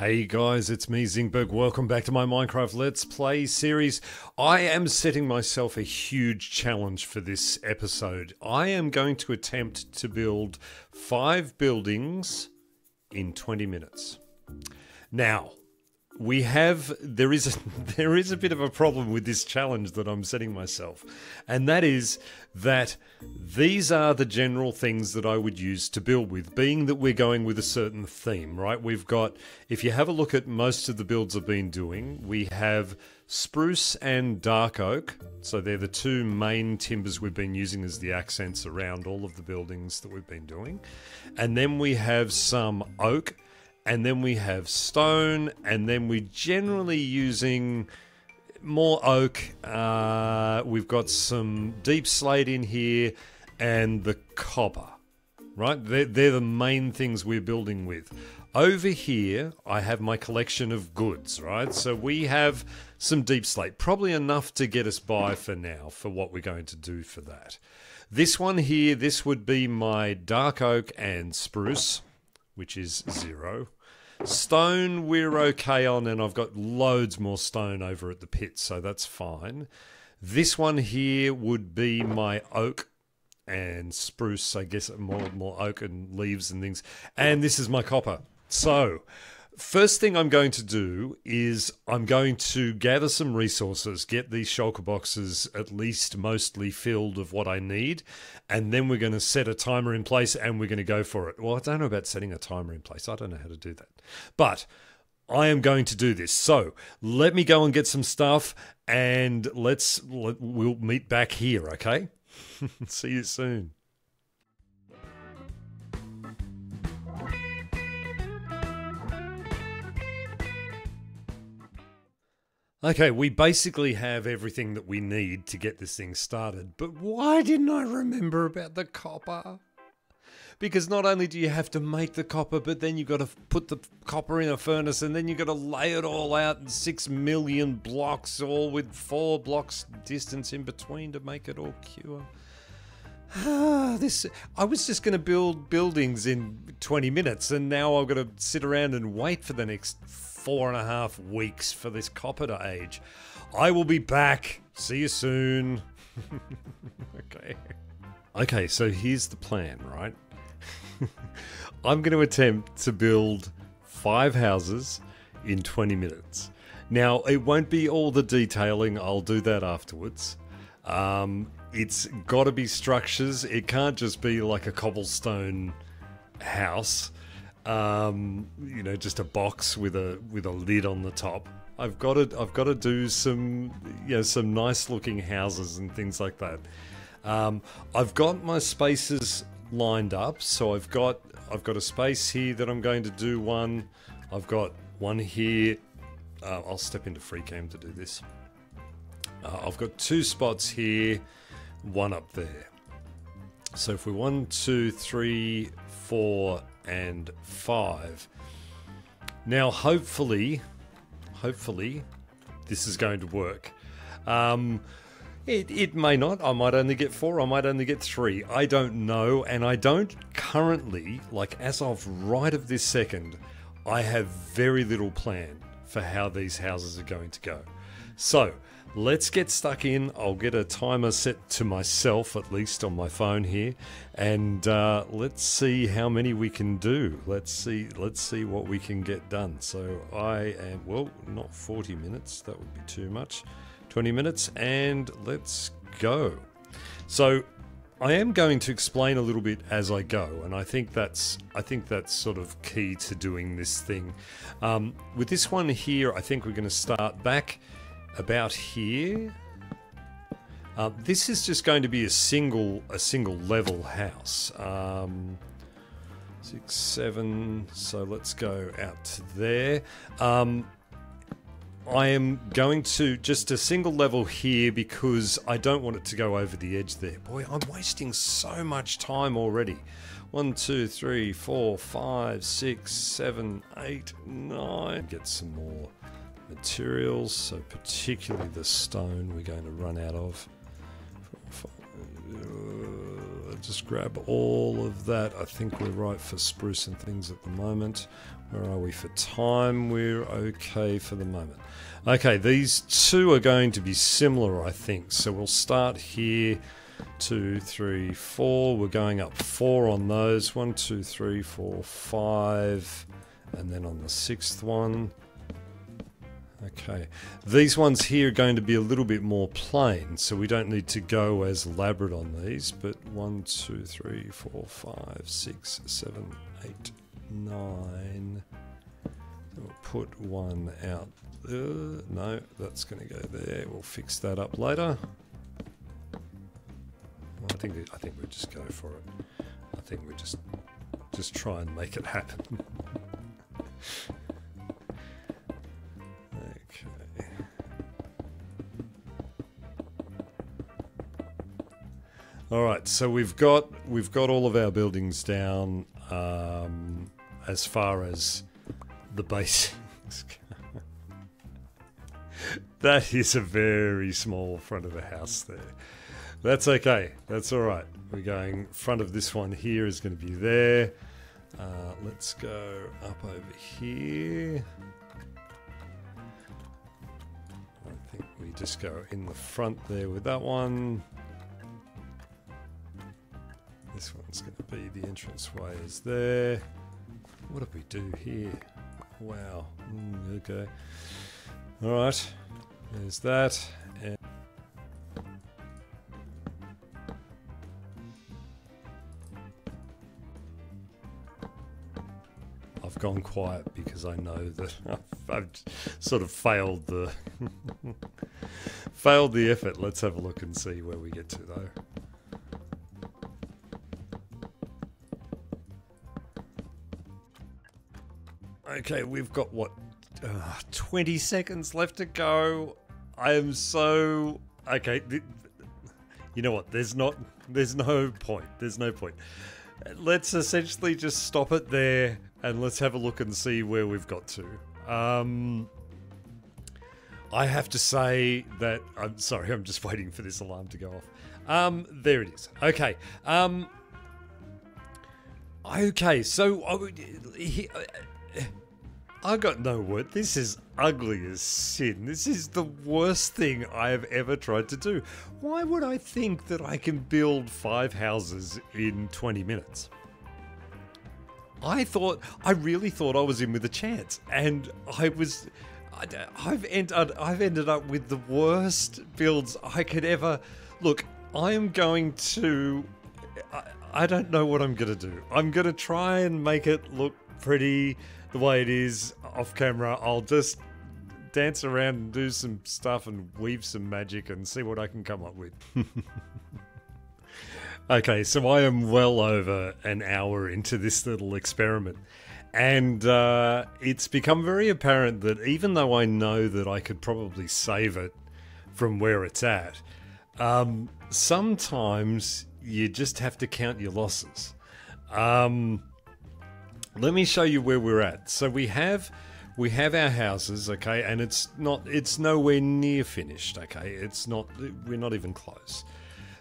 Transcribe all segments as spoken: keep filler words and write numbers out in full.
Hey guys, it's me, Zingberg. Welcome back to my Minecraft Let's Play series. I am setting myself a huge challenge for this episode. I am going to attempt to build five buildings in twenty minutes. Now, we have, there is, a, there is a bit of a problem with this challenge that I'm setting myself. And that is that these are the general things that I would use to build with, being that we're going with a certain theme, right? We've got, if you have a look at most of the builds I've been doing, we have spruce and dark oak. So they're the two main timbers we've been using as the accents around all of the buildings that we've been doing. And then we have some oak. And then we have stone, and then we're generally using more oak. Uh, we've got some deep slate in here, and the copper, right? They're, they're the main things we're building with. Over here, I have my collection of goods, right? So we have some deep slate, probably enough to get us by for now for what we're going to do for that. This one here, this would be my dark oak and spruce, which is zero. Stone we're okay on, and I've got loads more stone over at the pit, so that's fine. This one here would be my oak and spruce, I guess more, more oak and leaves and things. And this is my copper. So, first thing I'm going to do is I'm going to gather some resources, get these shulker boxes at least mostly filled of what I need, and then we're going to set a timer in place and we're going to go for it. Well, I don't know about setting a timer in place. I don't know how to do that. But I am going to do this. So let me go and get some stuff and let's, let, we'll meet back here, okay? See you soon. Okay, we basically have everything that we need to get this thing started, but why didn't I remember about the copper? Because not only do you have to make the copper, but then you've got to put the copper in a furnace, and then you've got to lay it all out in six million blocks, all with four blocks distance in between to make it all cure. Ah, this, I was just going to build buildings in twenty minutes, and now I've got to sit around and wait for the next four and a half weeks for this copper to age. I will be back. See you soon. Okay. Okay, so here's the plan, right? I'm going to attempt to build five houses in twenty minutes. Now, it won't be all the detailing. I'll do that afterwards. Um, it's got to be structures. It can't just be like a cobblestone house. Um, you know, just a box with a with a lid on the top. I've got to I've got to do some, you know, some nice looking houses and things like that. Um, I've got my spaces lined up, so I've got I've got a space here that I'm going to do one. I've got one here. Uh, I'll step into free cam to do this. Uh, I've got two spots here, one up there. So if we're one, two, three, four, and five. Now, hopefully, hopefully, this is going to work. Um, it, it may not. I might only get four. I might only get three. I don't know. And I don't currently, like as of right of this second, I have very little plan for how these houses are going to go. So let's get stuck in. I'll get a timer set to myself, at least on my phone here, and uh, let's see how many we can do. Let's see. Let's see what we can get done. So I am, well, not forty minutes. That would be too much. twenty minutes, and let's go. So I am going to explain a little bit as I go, and I think that's I think that's sort of key to doing this thing. Um, with this one here, I think we're going to start back about here. Uh, this is just going to be a single a single level house. Um, six, seven. So let's go out to there. Um, I am going to just a single level here because I don't want it to go over the edge there. Boy, I'm wasting so much time already. One, two, three, four, five, six, seven, eight, nine. Get some more materials, so particularly the stone we're going to run out of. just grab all of that. I think we're right for spruce and things at the moment. Where are we for time? We're okay for the moment. Okay, these two are going to be similar, I think. So we'll start here. Two, three, four. We're going up four on those. One, two, three, four, five. And then on the sixth one. Okay, these ones here are going to be a little bit more plain, so we don't need to go as elaborate on these, but one, two, three, four, five, six, seven, eight, nine. We'll put one out there. No, that's going to go there. We'll fix that up later. I think I think we just go for it. I think we just just try and make it happen. Okay. All right. So we've got we've got all of our buildings down um, as far as the basics go. That is a very small front of the house there. That's okay. That's all right. We're going front of this one here is going to be there. Uh, let's go up over here. I think we just go in the front there with that one. This one's going to be the entranceway is there. What did we do here? Wow. Mm, okay. All right. There's that. And I've gone quiet because I know that I've, I've sort of failed the failed the effort. Let's have a look and see where we get to though. Okay, we've got what uh, twenty seconds left to go. I am so okay. Th you know what? There's not. There's no point. There's no point. Let's essentially just stop it there and let's have a look and see where we've got to. Um, I have to say that... I'm sorry, I'm just waiting for this alarm to go off. Um, there it is. Okay. Um, okay, so... I would, he, I got no word. This is ugly as sin. This is the worst thing I have ever tried to do. Why would I think that I can build five houses in twenty minutes? I thought, I really thought I was in with a chance, and I was, I, I've, end, I've ended up with the worst builds I could ever. Look, I am going to, I, I don't know what I'm going to do. I'm going to try and make it look pretty the way it is off camera. I'll just dance around and do some stuff and weave some magic and see what I can come up with. Okay, so I am well over an hour into this little experiment, and uh, it's become very apparent that even though I know that I could probably save it from where it's at, um, sometimes you just have to count your losses. Um, Let me show you where we're at. So we have we have our houses, okay, and it's not it's nowhere near finished, okay? It's not we're not even close.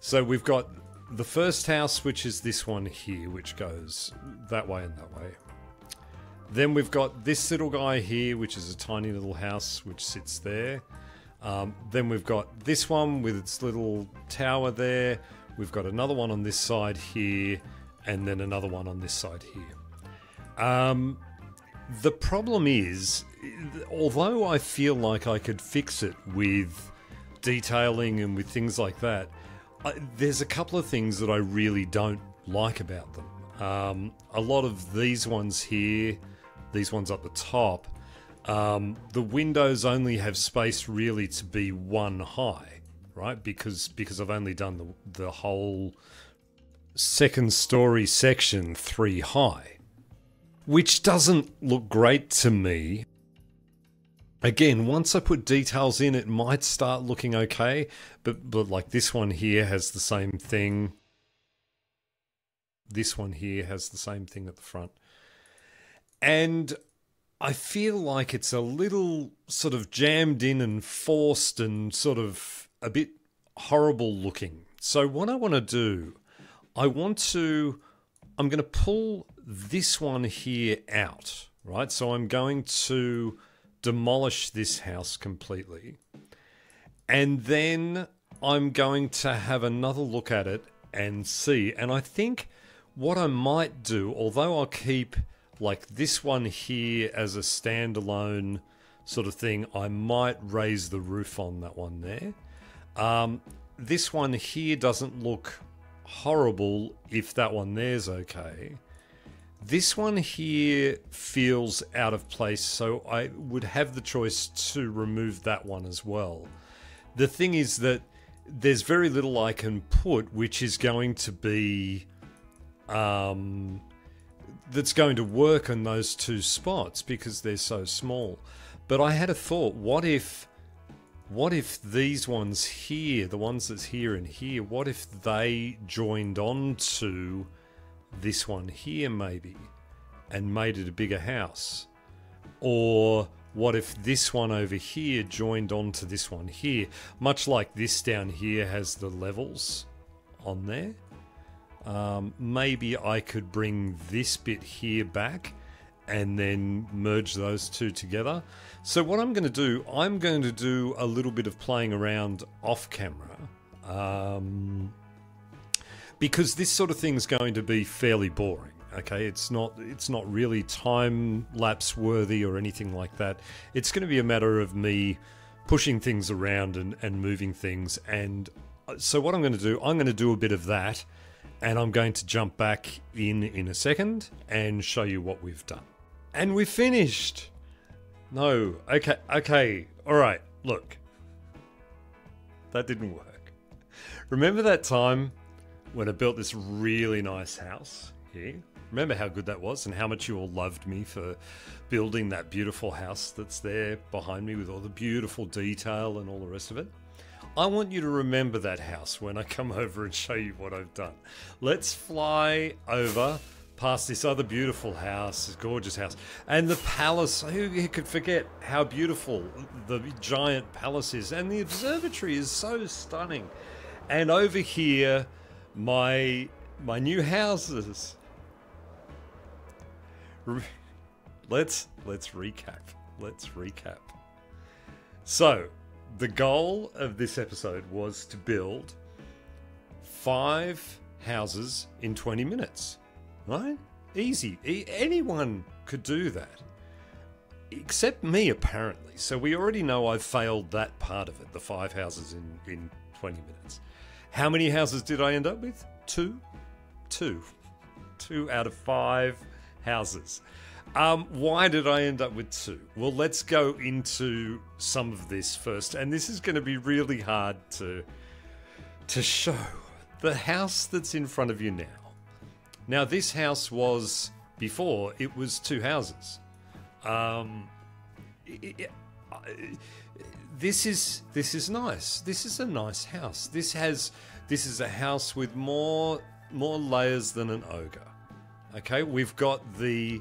So we've got the first house, which is this one here, which goes that way and that way. Then we've got this little guy here, which is a tiny little house which sits there. Um, then we've got this one with its little tower there. We've got another one on this side here, and then another one on this side here. Um, the problem is, although I feel like I could fix it with detailing and with things like that, I, there's a couple of things that I really don't like about them. Um, a lot of these ones here, these ones up the top, um, the windows only have space really to be one high, right? Because because I've only done the, the whole second story section three high. Which doesn't look great to me. Again, once I put details in, it might start looking okay, but, but like this one here has the same thing. This one here has the same thing at the front. And I feel like it's a little sort of jammed in and forced and sort of a bit horrible looking. So what I want to do, I want to, I'm going to pull this one here out, right? So I'm going to demolish this house completely. And then I'm going to have another look at it and see. And I think what I might do, although I'll keep like this one here as a standalone sort of thing, I might raise the roof on that one there. Um, this one here doesn't look horrible if that one there's okay. This one here feels out of place, so I would have the choice to remove that one as well. The thing is that there's very little I can put which is going to be um, that's going to work in those two spots because they're so small. But I had a thought, what if what if these ones here, the ones that's here and here, what if they joined on to this one here maybe and made it a bigger house? Or what if this one over here joined on to this one here, much like this down here has the levels on there? Um, maybe I could bring this bit here back and then merge those two together. So what I'm going to do, I'm going to do a little bit of playing around off camera, um, because this sort of thing is going to be fairly boring. Okay, it's not it's not really time lapse worthy or anything like that. It's going to be a matter of me pushing things around and, and moving things. And so what I'm going to do, I'm going to do a bit of that, and I'm going to jump back in in a second and show you what we've done. And we've finished! No, okay, okay, alright, look. That didn't work. Remember that time when I built this really nice house here? Remember how good that was and how much you all loved me for building that beautiful house that's there behind me with all the beautiful detail and all the rest of it? I want you to remember that house when I come over and show you what I've done. Let's fly over past this other beautiful house, this gorgeous house, and the palace. Who could forget how beautiful the giant palace is? And the observatory is so stunning. And over here, my my new houses. Let's let's recap. Let's recap. So, the goal of this episode was to build five houses in twenty minutes, right? Easy. E- anyone could do that, except me apparently. So we already know I've failed that part of it, the five houses in, in twenty minutes. How many houses did I end up with? Two. Two. Two out of five houses. Um, why did I end up with two? Well, let's go into some of this first, and this is going to be really hard to to show. The house that's in front of you now. Now, this house was, before, it was two houses. Um, it, it, I, this is this is nice. This is a nice house. This has this is a house with more more layers than an ogre. Okay, we've got the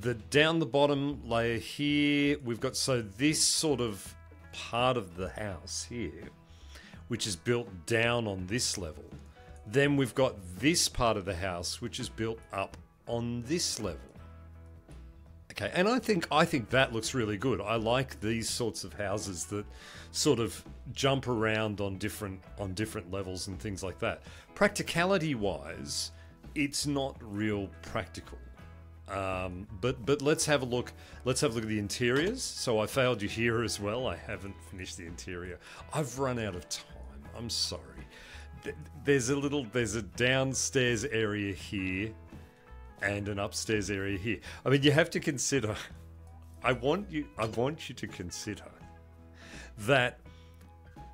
The down the bottom layer here, we've got so this sort of part of the house here, which is built down on this level. Then we've got this part of the house, which is built up on this level. Okay, and I think I think that looks really good. I like these sorts of houses that sort of jump around on different on different levels and things like that. Practicality-wise, it's not real practical. Um, but but let's have a look. Let's have a look at the interiors. So I failed you here as well. I haven't finished the interior. I've run out of time. I'm sorry. There's a little. There's a downstairs area here, and an upstairs area here. I mean, you have to consider. I want you. I want you to consider that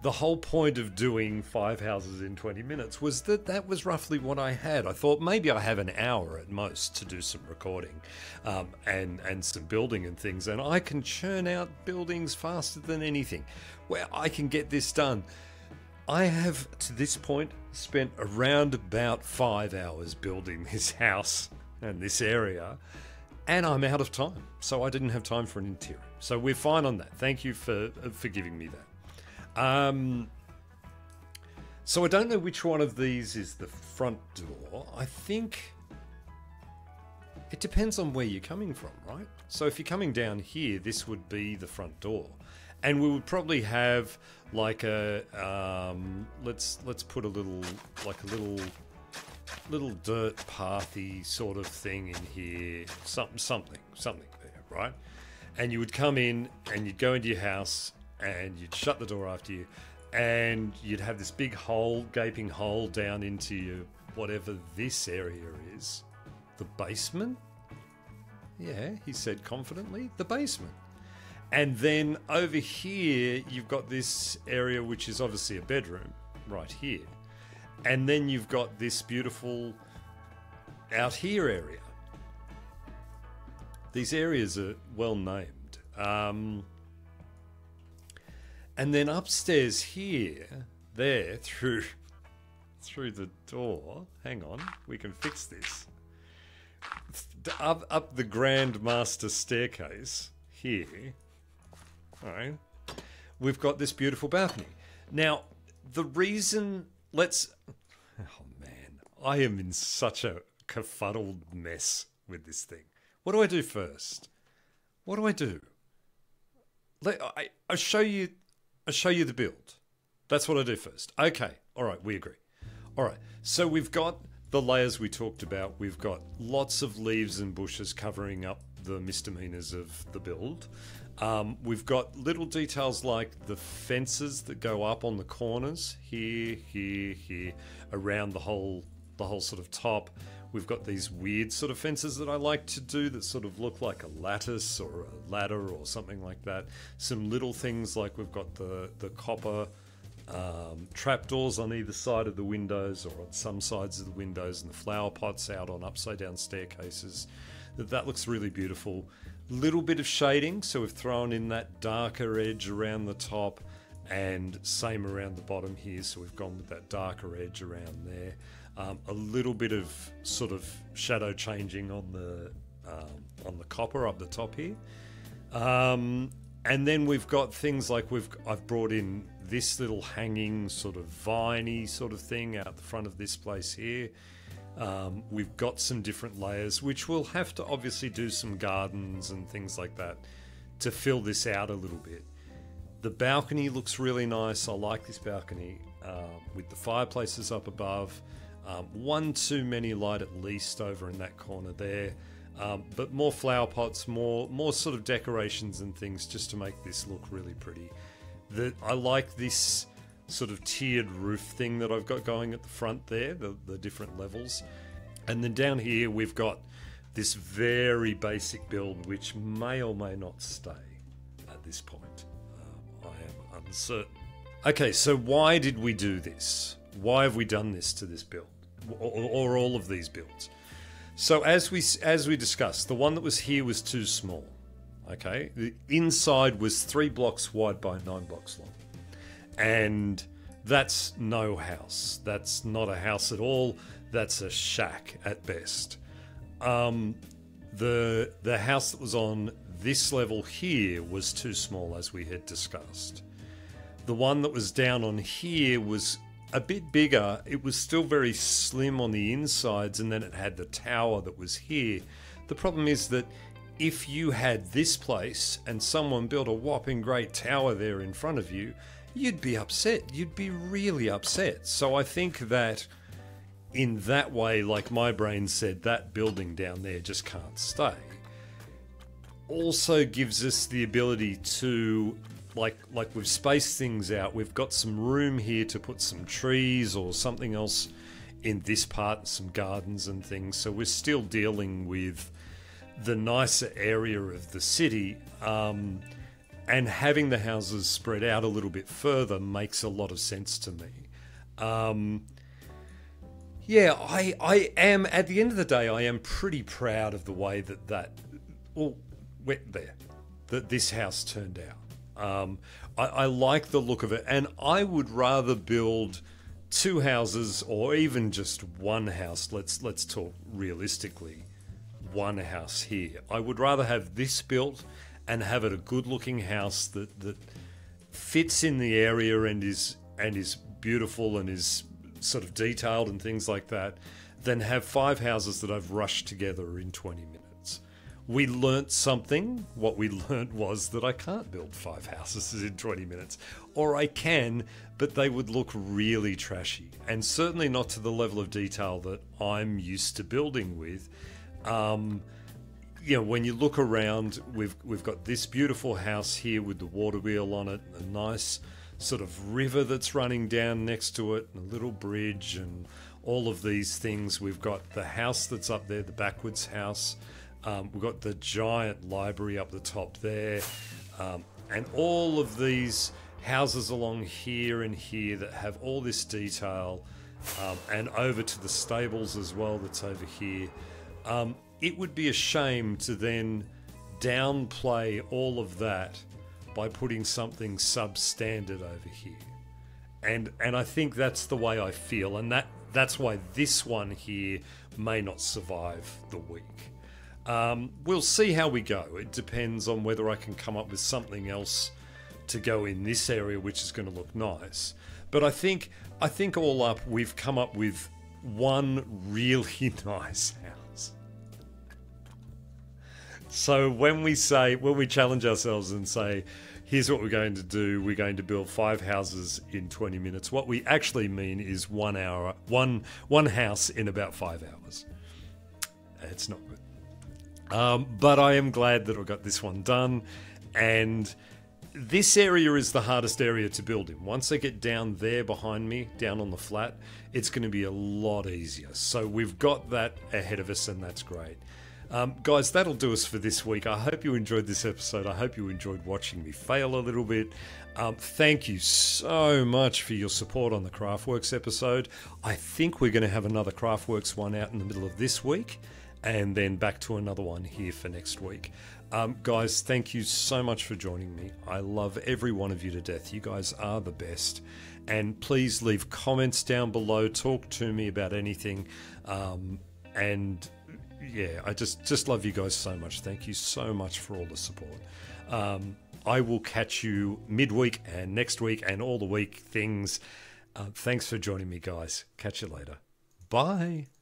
the whole point of doing five houses in twenty minutes was that that was roughly what I had. I thought maybe I have an hour at most to do some recording um, and, and some building and things, and I can churn out buildings faster than anything. Where I can get this done. I have, to this point, spent around about five hours building this house and this area, and I'm out of time. So I didn't have time for an interior. So we're fine on that. Thank you for, for giving me that. Um, So I don't know which one of these is the front door. I think it depends on where you're coming from, right? So if you're coming down here, this would be the front door. And we would probably have like a um, let's let's put a little like a little little dirt pathy sort of thing in here, something something something there, right? And you would come in and you'd go into your house and you'd shut the door after you, and you'd have this big hole, gaping hole down into your, whatever this area is, the basement. Yeah, he said confidently, the basement. And then over here you've got this area which is obviously a bedroom right here, and then you've got this beautiful out here area. These areas are well named. Um, and then upstairs here, there through through the door, hang on, we can fix this, up, up the grand master staircase here, all right, we've got this beautiful balcony. Now the reason, let's, oh man, I am in such a kerfuddled mess with this thing. What do I do first? What do I do? Let, I, I show you I show you the build. That's what I do first. Okay, all right, we agree. All right, so we've got the layers we talked about. We've got lots of leaves and bushes covering up the misdemeanors of the build. Um, we've got little details like the fences that go up on the corners here, here, here, around the whole the whole sort of top. We've got these weird sort of fences that I like to do that sort of look like a lattice or a ladder or something like that. Some little things like we've got the, the copper um, trapdoors on either side of the windows or on some sides of the windows, and the flower pots out on upside down staircases. That, that looks really beautiful. Little bit of shading, so we've thrown in that darker edge around the top and same around the bottom here, so we've gone with that darker edge around there. Um, a little bit of sort of shadow changing on the um, on the copper up the top here, um, and then we've got things like we've I've brought in this little hanging sort of viney sort of thing out the front of this place here. Um, we've got some different layers, which we'll have to obviously do some gardens and things like that to fill this out a little bit. The balcony looks really nice. I like this balcony um, with the fireplaces up above. Um, one too many light at least over in that corner there, um, but more flower pots, more more sort of decorations and things just to make this look really pretty. The, I like this sort of tiered roof thing that I've got going at the front there, the, the different levels. And then down here we've got this very basic build which may or may not stay at this point. Um, I am uncertain. Okay, so why did we do this? Why have we done this to this build? Or, or all of these builds. So as we as we discussed, the one that was here was too small. Okay, the inside was three blocks wide by nine blocks long, and that's no house. That's not a house at all. That's a shack at best. Um, the the house that was on this level here was too small, as we had discussed. The one that was down on here was a bit bigger. It was still very slim on the insides, and then it had the tower that was here. The problem is that if you had this place and someone built a whopping great tower there in front of you, you'd be upset. You'd be really upset. So I think that in that way, like my brain said, that building down there just can't stay. Also gives us the ability to Like, like we've spaced things out, we've got some room here to put some trees or something else in this part, some gardens and things. So we're still dealing with the nicer area of the city, um, and having the houses spread out a little bit further makes a lot of sense to me. Um, yeah, I, I am, at the end of the day, I am pretty proud of the way that that, well, went there, that this house turned out. Um, I, I like the look of it, and I would rather build two houses or even just one house. Let's let's talk realistically, one house here. I would rather have this built and have it a good looking house that that fits in the area and is and is beautiful and is sort of detailed and things like that than have five houses that I've rushed together in twenty minutes. We learnt something. What we learnt was that I can't build five houses in twenty minutes, or I can, but they would look really trashy and certainly not to the level of detail that I'm used to building with. Um, you know, when you look around, we've, we've got this beautiful house here with the water wheel on it, a nice sort of river that's running down next to it, and a little bridge and all of these things. We've got the house that's up there, the backwards house. Um, we've got the giant library up the top there. Um, and all of these houses along here and here that have all this detail, um, and over to the stables as well that's over here. Um, it would be a shame to then downplay all of that by putting something substandard over here. And and I think that's the way I feel, and that that's why this one here may not survive the week. Um, we'll see how we go. It depends on whether I can come up with something else to go in this area which is going to look nice. But I think I think all up we've come up with one really nice house. So when we say, when we challenge ourselves and say, here's what we're going to do, we're going to build five houses in twenty minutes, what we actually mean is one hour, one, one house in about five hours. It's not good. Um, but I am glad that I got this one done. And this area is the hardest area to build in. Once I get down there behind me, down on the flat, it's going to be a lot easier. So we've got that ahead of us, and that's great. Um, guys, that'll do us for this week. I hope you enjoyed this episode. I hope you enjoyed watching me fail a little bit. Um, thank you so much for your support on the Craftworks episode. I think we're going to have another Craftworks one out in the middle of this week, and then back to another one here for next week. Um, guys, thank you so much for joining me. I love every one of you to death. You guys are the best. And please leave comments down below. Talk to me about anything. Um, and... yeah, I just just love you guys so much. Thank you so much for all the support. um I will catch you midweek and next week and all the week things. Uh, thanks for joining me, guys. Catch you later. Bye.